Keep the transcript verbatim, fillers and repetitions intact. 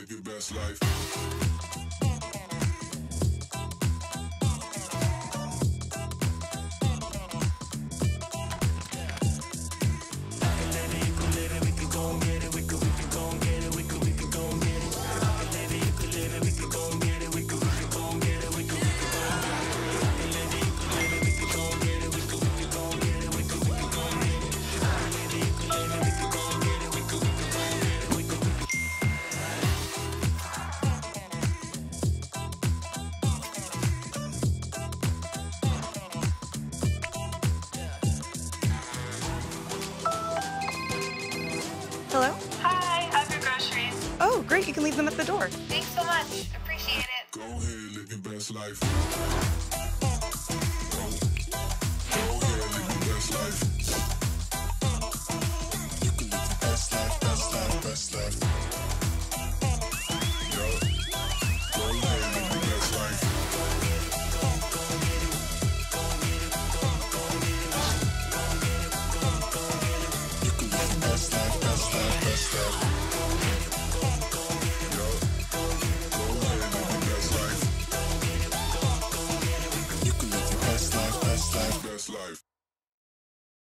live your best life. Hello? Hi, I have your groceries. Oh, great, you can leave them at the door. Thanks so much. Appreciate it. Go ahead, live your best life.